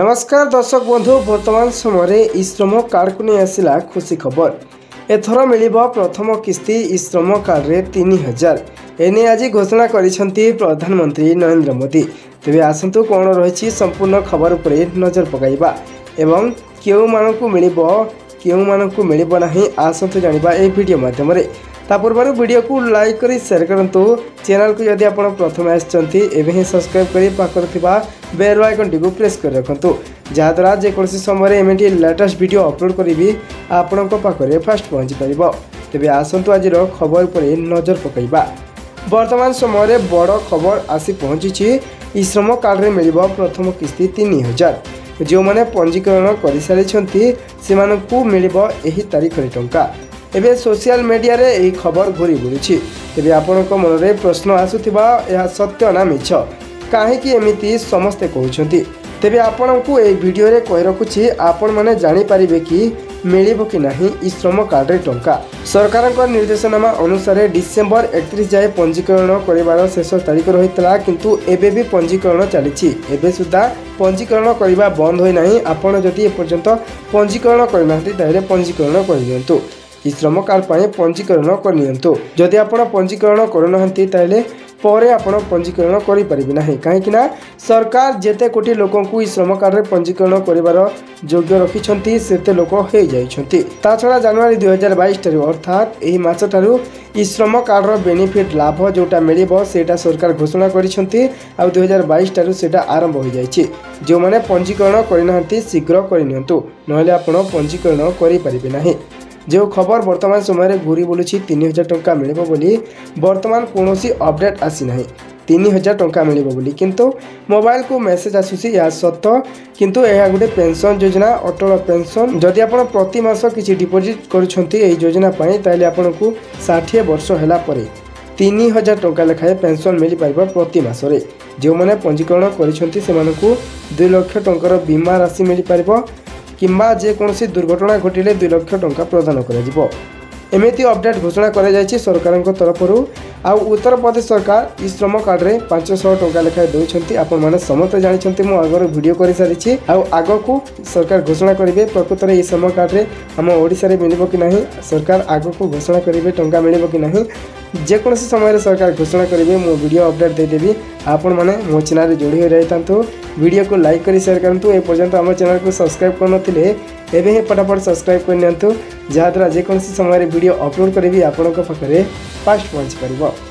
नमस्कार दर्शक बंधु, वर्तमान समय ई श्रम कार्ड को नहीं आसला खुशी खबर। एथर मिल प्रथम किस्ती ई श्रम कार्ड 3000 एने आज घोषणा करिसेंती प्रधानमंत्री नरेंद्र मोदी। तेज आसतु कौन रही संपूर्ण खबर पर नजर पकाइबा एवं क्यों मानकू मिलिबो नहीं आसतु जानिबा ए वीडियो माध्यम रे। ता पूर्व वीडियो को लाइक करी शेयर करंतु। चैनल को यदि आप प्रथम आसचंती एबे ही सब्सक्राइब करी पाकर थिबा बेल आइकन टी को प्रेस कर रखंतु, जहाद्वारा जेकोसी समय एमटी लेटेस्ट वीडियो अपलोड करी आपण पाखे फास्ट पहुँची पार। तेज आसतु आज खबर पर नजर पकाइबा। वर्तमान समय बड़ खबर आसी पहुँची। ई श्रम कार्ड में मिल प्रथम किस्ती 3000। जो मैंने पंजीकरण कर सारी से मिल तारिख टंका। एबे सोशल मीडिया रे एही खबर घूरी बुलुछि। तेबे आपनक मन रे प्रश्न आसुथिबा या सत्य ना मिछ, काहेकि एमिति समस्ते कहउछन्ति। तेबे आपनकु एही भिडियो रे कहि रखुछि, आपण माने जानि परिबे कि मिलिबो कि नाही ई श्रम कार्ड रे टंका। सरकारक निर्देशनामा अनुसार डिसेंबर 31 जाय पंजीकरण करिवार शेष तारिख रहितला, किंतु एबे भी पंजीकरण चलिछि। एबे सुद्धा पंजीकरण करिबा बंद होई नाही। आपण जदि एपर्यंत पंजीकरण करिनाथि ताहिले पंजीकरण करि दियंतु। ई श्रम कार्ड पर पंजीकरण करनियंतु। जदि आपण पंजीकरण करनहंती ताले परे आपण पंजीकरण करि परिबे नाही, काहेकि ना सरकार जेते कोटी लोकन को ई श्रम कार्ड रे पंजीकरण करिवार योग्य रखिछंती सेते लोक हे जाइछंती। ता छडा जनवरी 2022 तरि अर्थात एही मास थारु ई श्रम कार्ड रो बेनिफिट लाभ जोटा मिलिबो सेटा सरकार घोषणा करिछंती। आ 2022 तरि सेटा आरंभ हो जाइछि। जो माने पंजीकरण करनहंती शीघ्र करनियंतु, नहले आपण पंजीकरण करि परिबे नाही। जो खबर वर्तमान समय घूरी बुलुछि 3000 टंका मिलिबो बोली, वर्तमान कोनोसी अपडेट आसी नाही 3000 टंका मिलिबो बोली, किंतु मोबाइल को मेसेज आसुछि या सत्य, किंतु यह गोटे पेंशन योजना अटल पेंशन। जदि आपण प्रति मास किछि डिपॉजिट करछन्ती एही योजना पई ताले आपनकू 60 वर्ष होला परे 3000 टंका लेखाए पेंशन मिलि पाइबा प्रति मास रे। जो माने पंजीकरण करिसन्ती सेमानकू 2 लाख टंका रो बीमा राशि मिलि पाइबो, किंबा जेकोसी दुर्घटना घटिले 2 लाख टंका प्रदान कर। एमती अपडेट घोषणा कर सरकार तरफर। उत्तर प्रदेश सरकार ई श्रम कार्ड में 500 टंका लेखाएं दे। आपण मैंने समस्ते जानते, मुझ आगर भिड कर सारी। आग को सरकार घोषणा करेंगे प्रकृत में ई श्रम कार्ड में आम ओडिशा मिल कि ना। सरकार आग को घोषणा करेंगे टंका मिल कि ना, जेकोसी समय सरकार घोषणा करेंगे। मो वीडियो अपडेट देदेवी। आपण मैंने मो चैनल जोड़ी हो रही था। वीडियो को लाइक कर शेयर करूँ। एपर्यंत आम चैनल को सब्सक्राइब करनथिले एबे ही फटाफट सब्सक्राइब करनियंतु, जहाद्वारा जेकोसी समय वीडियो अपलोड करी आपणों पाखे फास्ट पहुँच पार।